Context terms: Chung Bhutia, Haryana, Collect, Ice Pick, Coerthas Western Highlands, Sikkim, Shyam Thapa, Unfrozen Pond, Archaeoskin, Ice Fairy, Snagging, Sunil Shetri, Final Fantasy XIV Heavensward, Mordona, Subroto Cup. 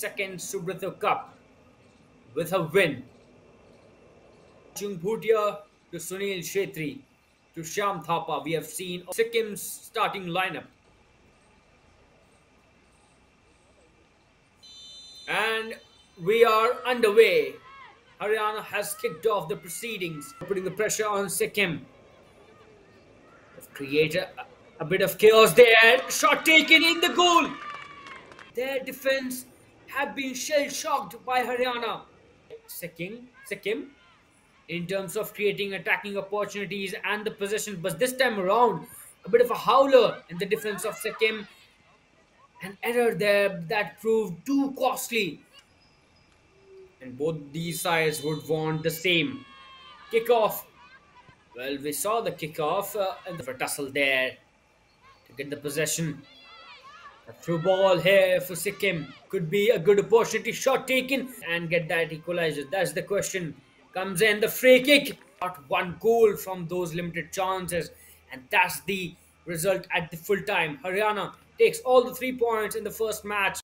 second Subroto Cup with a win. Chung Bhutia to Sunil Shetri to Shyam Thapa. We have seen Sikkim's starting lineup. And we are underway. Haryana has kicked off the proceedings, putting the pressure on Sikkim. They've created a bit of chaos there. Shot taken in the goal. Their defense have been shell-shocked by Haryana. Sikkim, in terms of creating attacking opportunities and the possession, but this time around, a bit of a howler in the defense of Sikkim. An error there that proved too costly. And both these sides would want the same. Kickoff. Well, we saw the kickoff and the tussle there to get the possession. A through ball here for Sikkim. Could be a good opportunity. Shot taken and get that equalizer. That's the question. Comes in the free kick. Got one goal from those limited chances. And that's the result at the full time. Haryana takes all the 3 points in the first match.